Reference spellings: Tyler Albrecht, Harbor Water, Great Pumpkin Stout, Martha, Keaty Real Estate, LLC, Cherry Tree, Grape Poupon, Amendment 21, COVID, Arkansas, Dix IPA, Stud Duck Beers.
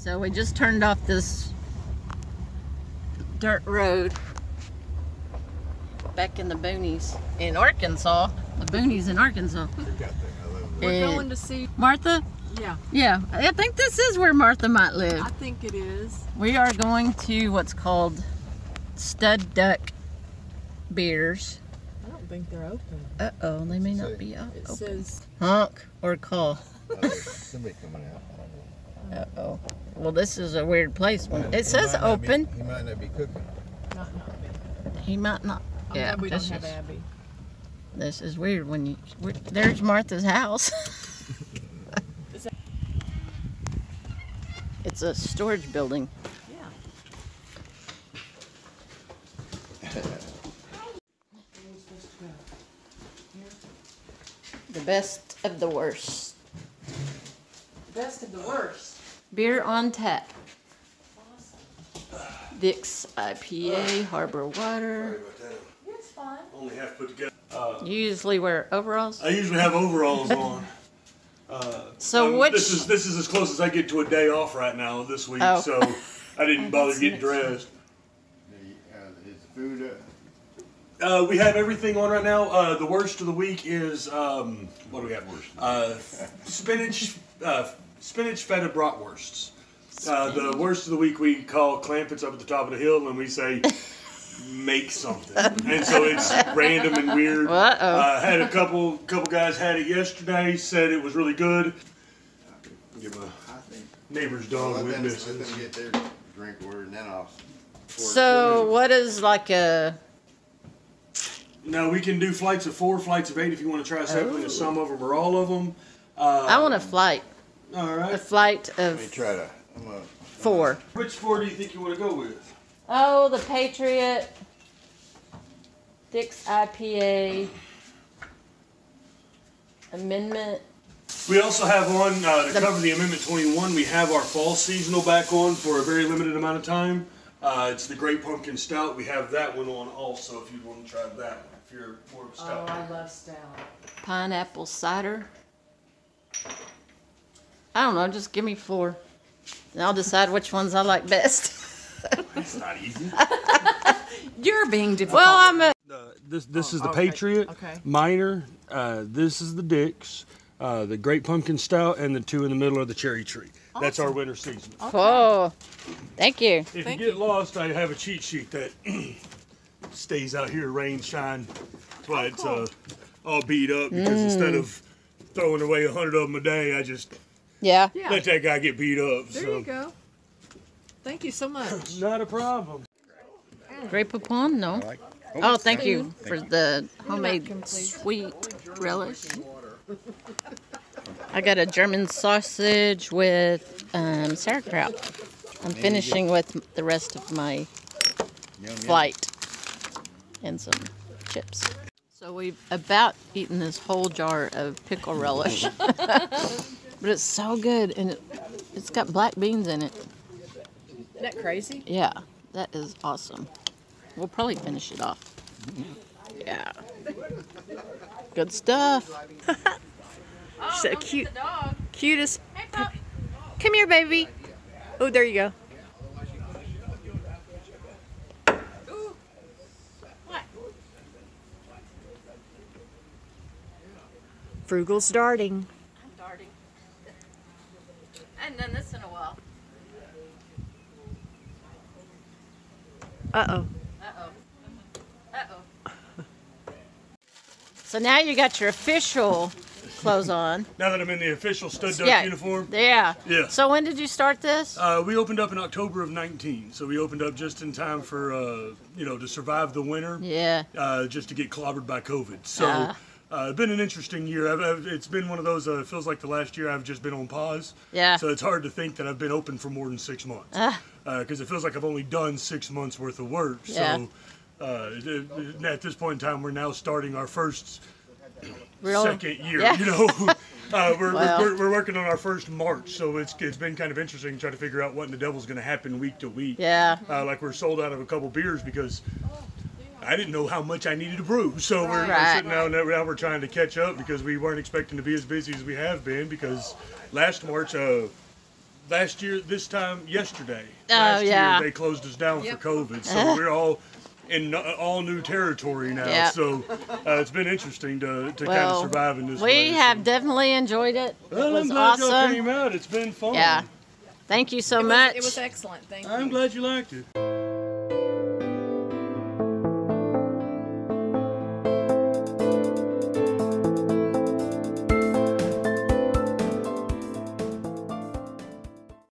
So we just turned off this dirt road back in the boonies in Arkansas. The boonies in Arkansas. We're going to see Martha? Yeah. Yeah. I think this is where Martha might live. I think it is. We are going to what's called Stud Duck Beers. I don't think they're open. Uh-oh, they may not be open. It says honk or call. Somebody coming out. Uh-oh. Well, this is a weird place. It says open. He might not be cooking. He might not. Yeah, we don't have Abby. This is weird when you... There's Martha's house. It's a storage building. Yeah. The best of the worst. The best of the worst. Beer on tap. Awesome. Dix IPA, Harbor Water. It's fine. Only half put together. You usually wear overalls? I usually have overalls on. This is as close as I get to a day off right now this week, so I didn't bother to get dressed. Is food up? We have everything on right now. The worst of the week is what do we have? Spinach feta bratwursts. The worst of the week we call clampets up at the top of the hill, and we say. Make something, and so it's random and weird. Had a couple guys had it yesterday. Said it was really good. Get my neighbor's dog with this. Let them get their drink order, and then I'll. So what is like a? Now we can do flights of 4, flights of 8 if you want to try something. Oh. Some of them or all of them. I want a flight. All right. A flight of. Let me try to. I'm 4. Which 4 do you think you want to go with? Oh, the Patriot, Dix IPA, Amendment. We also have on, to cover the Amendment 21, we have our fall seasonal back on for a very limited amount of time. It's the Great Pumpkin Stout. We have that one on also if you want to try that one, if you're more of a stout. Oh, I love stout. Pineapple cider. I don't know, just give me 4. And I'll decide which ones I like best. That's not easy. You're being difficult. Well, I'm a... This is the Patriot, okay. Minor, this is the Dix, the Great Pumpkin Stout, and the 2 in the middle are the Cherry Tree. Awesome. That's our winter season. Okay. Oh, thank you. If you get lost, I have a cheat sheet that stays out here, rain, shine, till it's all beat up, because instead of throwing away 100 of them a day, I just let that guy get beat up. There you go. Thank you so much. Not a problem. Grape Poupon? No. Oh, thank you for the homemade sweet relish. I got a German sausage with sauerkraut. I'm finishing with the rest of my flight and some chips. So we've about eaten this whole jar of pickle relish. But it's so good, and it's got black beans in it. Isn't that crazy? Yeah, that is awesome. We'll probably finish it off. Yeah. Good stuff. So cute. Cutest. Come here, baby. Oh, there you go. Ooh. What? Frugal's darting. I'm darting. I haven't done this in a while. Uh-oh. Uh-oh. Uh-oh. So now you got your official clothes on. Now that I'm in the official Stud Duck uniform. Yeah. Yeah. So when did you start this? We opened up in October of 19. So we opened up just in time for, you know, to survive the winter. Yeah. Just to get clobbered by COVID. So it's been an interesting year. It's been one of those, it feels like the last year I've just been on pause. Yeah. So it's hard to think that I've been open for more than 6 months. Because it feels like I've only done 6 months worth of work. Yeah. So at this point in time, we're now starting our first second year. Yeah. You know, we're working on our first March, so it's been kind of interesting trying to figure out what in the devil's going to happen week to week. Yeah. Like we're sold out of a couple beers because I didn't know how much I needed to brew. So we're sitting down and now we're trying to catch up because we weren't expecting to be as busy as we have been because last March. last year, this time yesterday, last year they closed us down for COVID, so we're all in all new territory now. Yep. So it's been interesting to kind of survive in this way. We have definitely enjoyed it. Well, it was awesome. I'm glad y'all came out. It's been fun. Yeah. Thank you so much. It was excellent. Thank you. I'm glad you liked it.